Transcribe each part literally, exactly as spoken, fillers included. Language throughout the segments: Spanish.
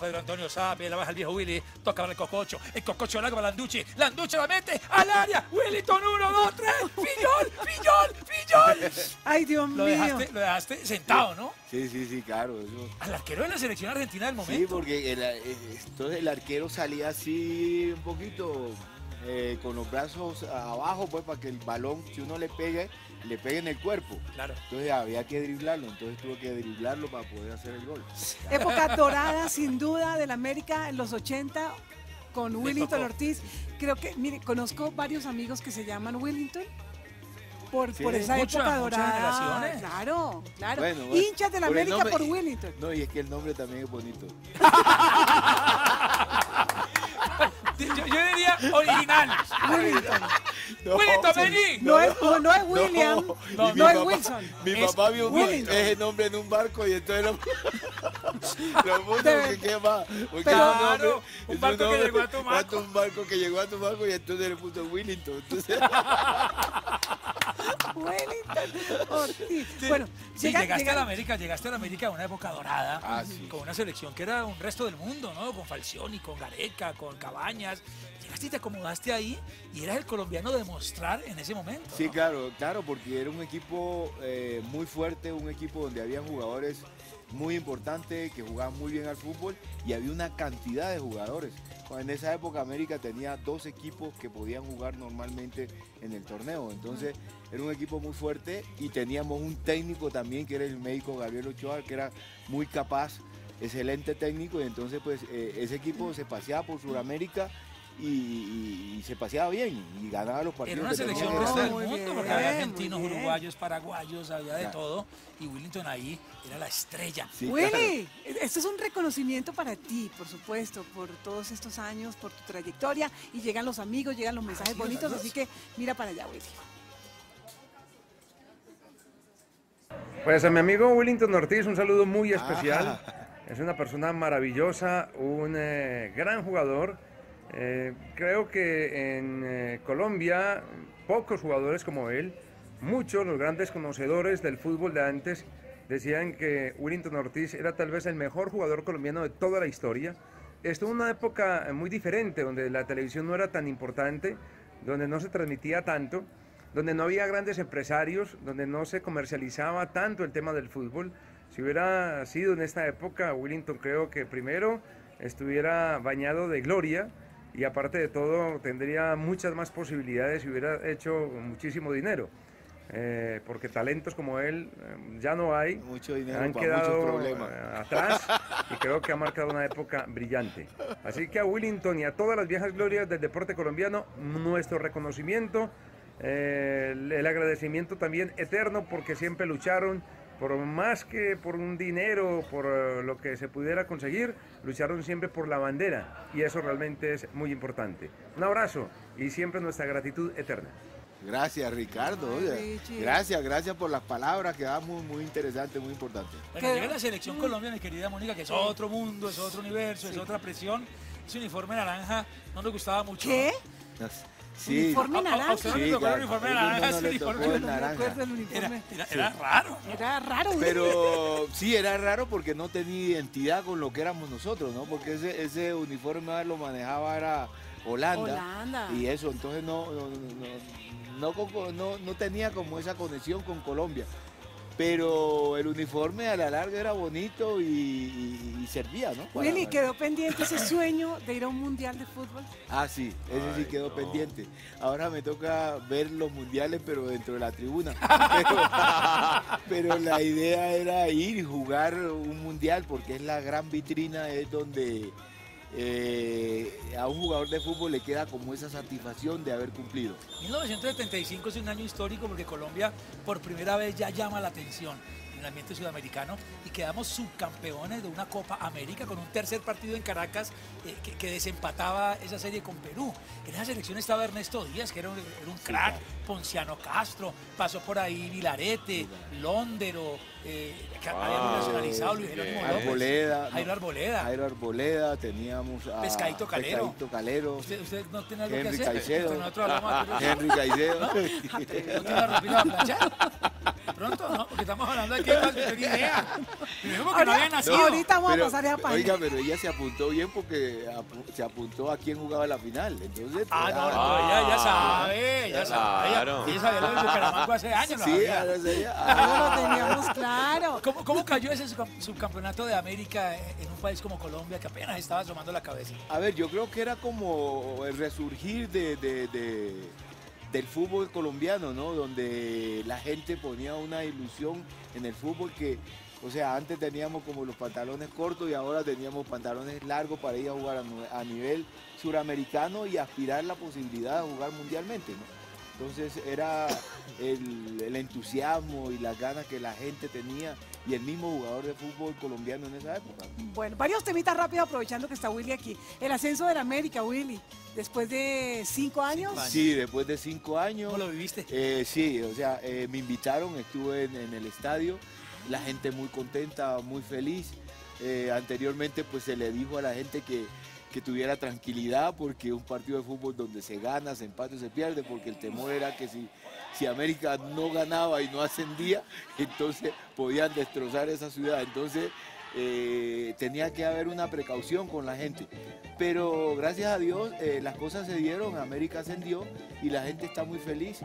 Pedro Antonio sabe, la baja el viejo Willy, toca para el cococho, el cococho largo para Landucci, Landucci la mete al área, Willington uno, dos, tres, Fillol, Fillol, Fillol. Ay, Dios mío. Lo dejaste, lo dejaste sentado, ¿no? Sí, sí, sí, claro. Eso. Al arquero de la selección argentina del momento. Sí, porque el, entonces el arquero salía así un poquito eh, con los brazos abajo, pues para que el balón, si uno le pegue, le pega en el cuerpo. Claro. Entonces había que driblarlo, entonces tuvo que driblarlo para poder hacer el gol. Época dorada, sin duda, del América en los ochenta, con Willington Ortiz. Creo que, mire, conozco varios amigos que se llaman Willington por, sí, por esa muchas, época dorada. Claro, claro. Bueno, bueno, hinchas del América nombre, por Willington. No, y es que el nombre también es bonito. Yo, yo diría original. Willington. No, Willington, vení. No, no, no es William, no, no, no, no es papá, Wilson. Mi es papá vio ese nombre en un barco y entonces lo, lo puso, que qué más. Pero, claro, un barco que llegó a tu barco. Un barco que llegó a tu barco y entonces le puso Willington. Entonces... Willington Ortiz. Sí, bueno, sí, llega, llegaste, llega. a la América, llegaste a la América en una época dorada, ah, sí, con una selección que era un resto del mundo, ¿no? Con Falcioni, con Gareca, con Cabañas. Llegaste y te acomodaste ahí y eras el colombiano de mostrar en ese momento, ¿no? Sí, claro, claro, porque era un equipo eh, muy fuerte, un equipo donde había jugadores muy importantes que jugaban muy bien al fútbol y había una cantidad de jugadores. En esa época América tenía dos equipos que podían jugar normalmente en el torneo, entonces era un equipo muy fuerte y teníamos un técnico también que era el médico Gabriel Ochoa, que era muy capaz, excelente técnico, y entonces pues eh, ese equipo se paseaba por Sudamérica y, y, y se paseaba bien y ganaba los partidos. Era una selección del mundo, bien, porque había argentinos, uruguayos, paraguayos, había de, claro, todo, y Willington ahí era la estrella. Sí, Willy, claro, esto es un reconocimiento para ti, por supuesto, por todos estos años, por tu trayectoria, y llegan los amigos, llegan los mensajes, ah, sí, bonitos, así que mira para allá, Willy. Pues a mi amigo Willington Ortiz un saludo muy especial. Ah. Es una persona maravillosa, un eh, gran jugador. Eh, creo que en eh, Colombia pocos jugadores como él, muchos, los grandes conocedores del fútbol de antes, decían que Willington Ortiz era tal vez el mejor jugador colombiano de toda la historia. Esto en una época muy diferente, donde la televisión no era tan importante, donde no se transmitía tanto, donde no había grandes empresarios, donde no se comercializaba tanto el tema del fútbol. Si hubiera sido en esta época, Willington creo que primero estuviera bañado de gloria, y aparte de todo tendría muchas más posibilidades y hubiera hecho muchísimo dinero, eh, porque talentos como él eh, ya no hay, mucho dinero han quedado atrás y creo que ha marcado una época brillante. Así que a Willington y a todas las viejas glorias del deporte colombiano, nuestro reconocimiento, eh, el agradecimiento también eterno, porque siempre lucharon, por más que por un dinero, por lo que se pudiera conseguir, lucharon siempre por la bandera, y eso realmente es muy importante. Un abrazo y siempre nuestra gratitud eterna. Gracias, Ricardo. Ay, gracias, gracias por las palabras, que muy, muy interesante, muy importante. Bueno, llega la selección Colombia, mi querida Mónica, que es otro mundo, es otro universo, sí, es otra presión. Ese uniforme naranja no nos gustaba mucho. ¿Qué? Sí. Uniforme naranja. Era raro, ¿no? Era raro. Pero sí, era raro porque no tenía identidad con lo que éramos nosotros, ¿no? Porque ese, ese uniforme lo manejaba era Holanda, Holanda. Y eso, entonces no no, no, no, no, no tenía como esa conexión con Colombia. Pero el uniforme a la larga era bonito y, y, y servía, ¿no? Para... Willy, ¿quedó pendiente ese sueño de ir a un mundial de fútbol? Ah, sí, ese Ay, sí quedó no. pendiente. Ahora me toca ver los mundiales, pero dentro de la tribuna. Pero, pero la idea era ir y jugar un mundial, porque es la gran vitrina, es donde eh, a un jugador de fútbol le queda como esa satisfacción de haber cumplido. mil novecientos setenta y cinco es un año histórico porque Colombia por primera vez ya llama la atención en el ambiente sudamericano y quedamos subcampeones de una Copa América con un tercer partido en Caracas eh, que, que desempataba esa serie con Perú. En esa selección estaba Ernesto Díaz, que era un, era un crack, Ponciano Castro, pasó por ahí Vilarete, Lóndero, eh, que wow, habíamos nacionalizado, Luis Jerónimo López, Arboleda, Jairo Arboleda. Jairo Arboleda, teníamos a Pescaíto Calero. Pescaíto Calero. ¿Usted, usted no tiene algo Henry que hacer? Henry Caicedo. ¿No? ¿No tiene una rutina de planchar? Pronto, ¿no? Porque estamos hablando de que qué tal? No tenía idea. Primero que no había nacido. No, ahorita vamos pero, a pasar esa página. Oiga, pero ella se apuntó bien porque apu se apuntó a quién jugaba la final. Entonces, ah, no, no, ah, ella ya sabe, ya sabe. Claro. Ella sabía lo del Bucaramanga hace años. Sí, ya lo sabía. Ah. No lo teníamos claro. ¿Cómo, cómo cayó ese subcampeonato de América en un país como Colombia que apenas estaba asomando la cabeza? A ver, yo creo que era como el resurgir de... de, de... del fútbol colombiano, ¿no? Donde la gente ponía una ilusión en el fútbol que, o sea, antes teníamos como los pantalones cortos y ahora teníamos pantalones largos para ir a jugar a, a nivel suramericano y aspirar la posibilidad de jugar mundialmente, ¿no? Entonces era el, el entusiasmo y las ganas que la gente tenía y el mismo jugador de fútbol colombiano en esa época. Bueno, varios temitas rápido aprovechando que está Willy aquí. El ascenso del América, Willy, después de cinco años. Cinco años. Sí, después de cinco años. ¿Cómo lo viviste? Eh, sí, o sea, eh, me invitaron, estuve en, en el estadio, la gente muy contenta, muy feliz. Eh, anteriormente pues se le dijo a la gente que que tuviera tranquilidad porque un partido de fútbol donde se gana, se empata y se pierde, porque el temor era que si, si América no ganaba y no ascendía, entonces podían destrozar esa ciudad. Entonces eh, tenía que haber una precaución con la gente. Pero gracias a Dios eh, las cosas se dieron, América ascendió y la gente está muy feliz.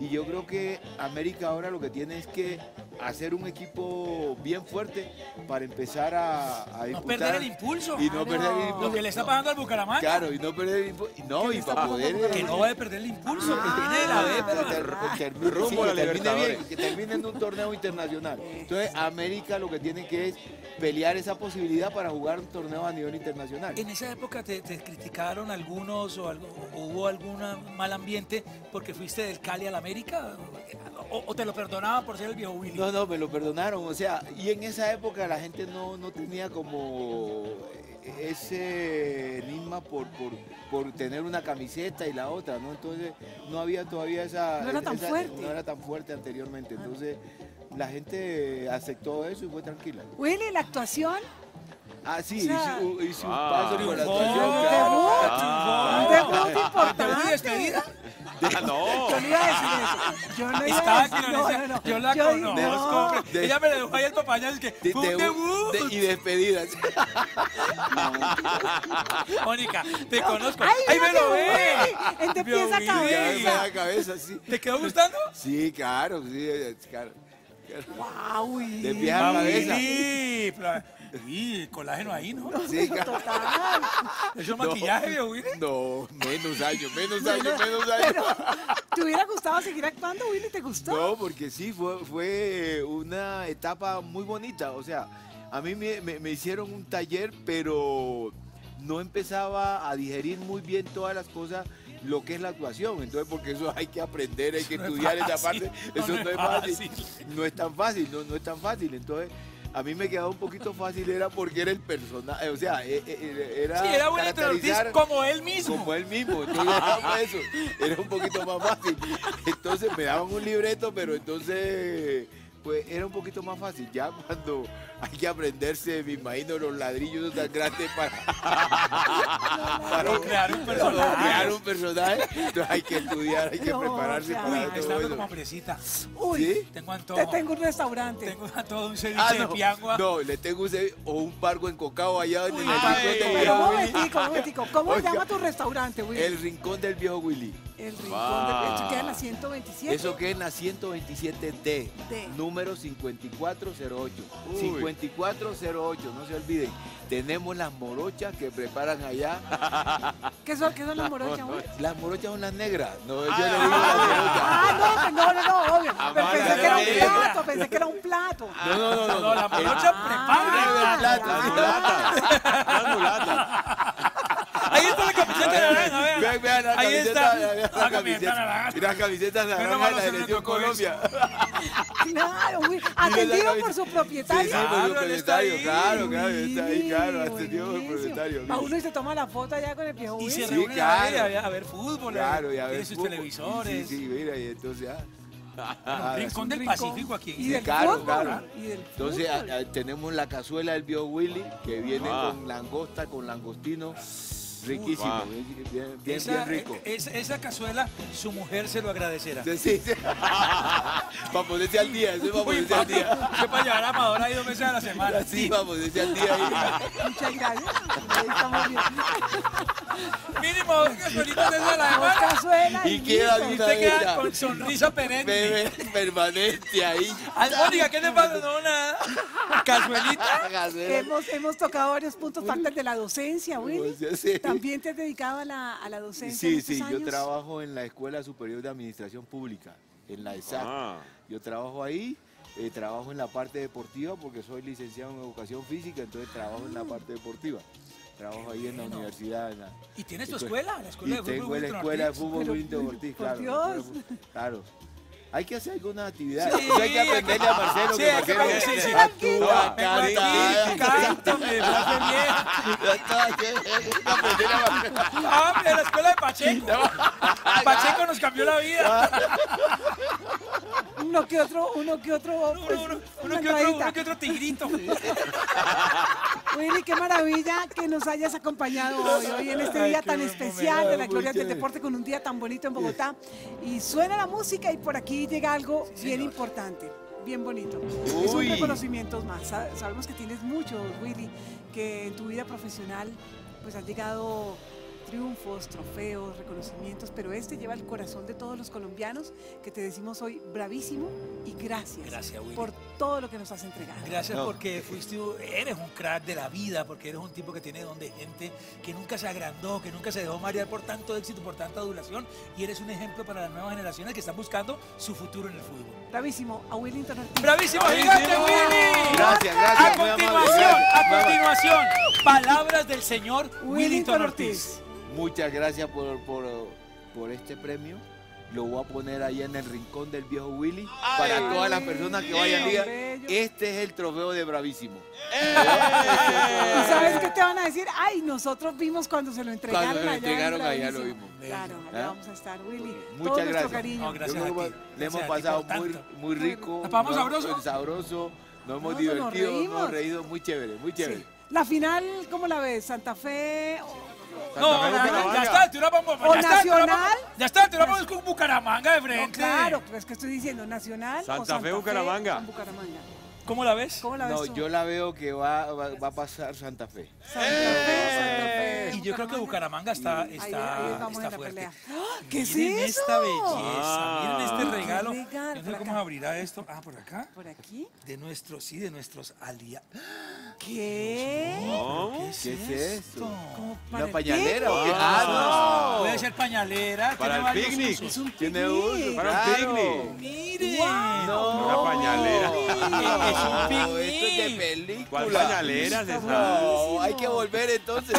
Y yo creo que América ahora lo que tiene es que hacer un equipo bien fuerte para empezar a, a no perder el impulso. Y no claro. perder el impulso. Lo que le está pasando no. al Bucaramanga. Claro, y no perder el impulso. No, y para poder... Que no va a perder el impulso, ah, que tiene la B, pero... Que, ter, que, ter, sí, que termine bien, que termine en un torneo internacional. Entonces, América lo que tiene que es pelear esa posibilidad para jugar un torneo a nivel internacional. En esa época te, te criticaron algunos o, algo, o hubo algún mal ambiente porque fuiste del Cali al América o, o te lo perdonaban por ser el viejo Willy. No, no, me lo perdonaron, o sea, y en esa época la gente no, no tenía como ese enigma por, por, por tener una camiseta y la otra, ¿no? Entonces no había todavía esa... No era tan esa, fuerte. No era tan fuerte anteriormente, entonces la gente aceptó eso y fue tranquila. Willy, ¿la actuación? Ah, sí, hice un paso por la actuación. Un debut importante. Ah, no. Yo no iba a decir eso. Yo no iba Estaba a decir no, no, no. Yo la yo conozco. No. Ella me la dejó ahí al papaya. Es que de, fue un debut. De, y despedidas. Mónica, te no. conozco. ¡Ay, ahí me lo ve! Él te piensa cabeza. cabeza sí. ¿Te quedó gustando? Sí, claro. Sí, claro. ¡Guau! Wow, de pie a cabeza. Sí, Sí, colágeno ahí, ¿no? no sí, total. ¿Eso no, maquillaje, viejo Willy? No, menos años, menos años, menos años. ¿Te hubiera gustado seguir actuando, Willy? ¿Te gustó? No, porque sí, fue, fue una etapa muy bonita. O sea, a mí me, me, me hicieron un taller, pero no empezaba a digerir muy bien todas las cosas, lo que es la actuación, entonces porque eso hay que aprender, hay que no estudiar es esa parte, no eso no es, no es fácil. fácil, no es tan fácil, no, no es tan fácil, entonces... A mí me quedaba un poquito fácil, era porque era el personaje, o sea, era... Sí, era Willington Ortiz como él mismo. Como él mismo, entonces era eso, era un poquito más fácil. Entonces me daban un libreto, pero entonces, pues era un poquito más fácil. Ya cuando hay que aprenderse, me imagino, los ladrillos tan grandes para... para no, crear un personaje. crear un personaje, entonces hay que estudiar, hay que no, prepararse ya. para Uy, todo estando eso. como hambrecita. Uy, ¿sí? tengo antojo. Te tengo un restaurante. Tengo todo un ceviche ah, no, de piangua. No, le tengo un ceviche o un barco encocado allá en el rincón del viejo Willy. Pero un momentico, ¿cómo Oiga, llama tu restaurante, Willy? El rincón del viejo Willy. El rincón wow. del Eso queda en la ciento veintisiete. Eso queda en la ciento veintisiete D, número cincuenta y cuatro cero ocho. Uy. cincuenta y cuatro cero ocho, no se olviden. Tenemos las morochas que preparan allá. ¿Qué son, qué son las morochas, güey? Las morochas son las negras. No, yo ah, no digo las morochas. Ah, no, no, no, no, obvio. Amara, pensé que era un plato, pensé que era un plato. No, no, no, no. no las morochas ah, preparan. Las mulatas. Las mulatas. Ahí está la camiseta de naranja, vean. Vean, vean la Ahí camiseta, está. Vean la camiseta naranja. Las camisetas naranja de la selección Colombia. Claro, güey. Atendido por su propietario. Sí, sí, por su propietario, claro, claro. Está ahí, claro. Atendido por el propietario. A uno se toma la foto allá con el viejo Willy. Y se reúne a ver fútbol. Claro, y a ver sus televisores. Sí, sí, mira, y entonces ya. Ah, rincón del rincón. Pacífico aquí. Y del caro, fútbol, caro. ¿Y del Entonces a, a, tenemos la cazuela del viejo Willy, que viene ah. con langosta, con langostino. riquísimo, wow. bien, bien, bien, esa, bien rico. Es, esa cazuela, su mujer se lo agradecerá. Sí, sí. Para ponerse al día, eso es para ponerse al día. Usted para llevar a Madonna ahí dos meses a la semana. Sí, sí. Para ponerse al día ahí. Muchas gracias. Estamos bien. Mínimo dos cazuelitas de esa a la semana. Dos cazuelas. Y queda de una vez. Queda con sonrisa perenne. Permanente ahí. Mónica, ¿qué te pasa? No, nada. ¿Cazuelita? Hemos, hemos tocado varios puntos, partes de la docencia, Willy. ¿También te has dedicado a la, a la docencia? Sí, sí, años? Yo trabajo en la Escuela Superior de Administración Pública, en la ESAP. Ah. Yo trabajo ahí, eh, trabajo en la parte deportiva porque soy licenciado en Educación Física, entonces trabajo ah. en la parte deportiva. Trabajo ahí en la universidad. En la, ¿Y tienes tu escuela? ¿La escuela de fútbol? Tengo la escuela de fútbol Willington Ortiz, claro. Dios. Claro. Hay que hacer alguna actividad. Sí, hay que aprenderle a Marcelo. Sí, que Marcelo sí, sí, actúa, canta, canta, me hace bien. Ah, de la escuela de Pacheco. Pacheco nos cambió la vida. Uno que otro, uno que otro. Uno, pues, uno, uno, que, otro, uno que otro tigrito. Willy, qué maravilla que nos hayas acompañado hoy, hoy en este día Ay, tan especial momento, de la gloria del deporte, con un día tan bonito en Bogotá. Y suena la música y por aquí llega algo sí, bien señor. importante, bien bonito. Uy. Es un reconocimiento más. Sabemos que tienes muchos, Willy, que en tu vida profesional pues has llegado triunfos, trofeos, reconocimientos, pero este lleva el corazón de todos los colombianos, que te decimos hoy bravísimo y gracias, gracias por todo lo que nos has entregado. Gracias no. porque fuiste, eres un crack de la vida, porque eres un tipo que tiene don de gente, que nunca se agrandó, que nunca se dejó marear por tanto éxito, por tanta adulación, y eres un ejemplo para las nuevas generaciones que están buscando su futuro en el fútbol. Bravísimo a Willington Ortiz. Bravísimo, gigante Willy. Gracias, gracias. A continuación, a continuación, palabras del señor Willington Ortiz. Muchas gracias por, por, por este premio. Lo voy a poner allá en el rincón del viejo Willy ay, para todas ay, las personas que vayan a digan, este es el trofeo de Bravísimo. Eh. ¿Y sabes qué te van a decir? Ay, nosotros vimos cuando se lo entregaron. Cuando lo entregaron allá, allá lo vimos. Claro, allá ¿Ah? vamos a estar, Willy. Muchas Todo gracias. Cariño. No, gracias Yo, a ti. Le hemos pasado muy, muy rico. ¿La pasamos sabroso? Sabroso. Nos hemos no, divertido, nos, nos hemos reído. Muy chévere, muy chévere. Sí. La final, ¿cómo la ves? ¿Santa Fe? Oh. No, no, no, ya está, te vamos a Nacional. Ya está, te vamos con Bucaramanga de frente. No, claro, pero es que estoy diciendo Nacional. Santa, o Santa Fe, Bucaramanga. Fe Bucaramanga. ¿Cómo la ves? ¿Cómo la ves no, tú? Yo la veo que va, va, va a pasar Santa Fe. Santa Fe, Santa Fe. Y yo creo que Bucaramanga está, está, ahí, ahí está fuerte. ¿Qué es miren eso? Esta belleza, ah, miren este regalo. Legal, yo no sé cómo acá. abrirá esto. Ah, por acá. ¿Por aquí? De nuestros, sí, de nuestros aliados. ¿Qué? No, ¿Qué es, ¿Qué es esto? ¿Una pañalera? Ah, no. Puede ser pañalera. Para el picnic. Es un picnic. Para un picnic. Miren. Una pañalera. Es un picnic. Esto es de película. ¿Cuál pañalera es esta? No, hay que volver entonces.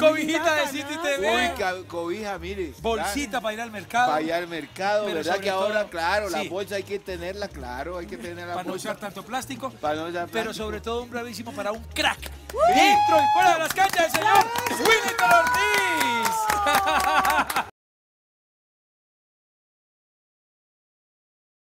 Cobijita de City T V. Uy, cobija, mire. Bolsita para ir al mercado. Para ir al mercado, ¿verdad? Que ahora, claro, la bolsa hay que tenerla, claro, hay que tenerla. Para no usar tanto plástico. Para no usar Pero sobre todo un bravísimo para un crack. ¡Uh! Dentro y fuera de las canchas, el señor Willington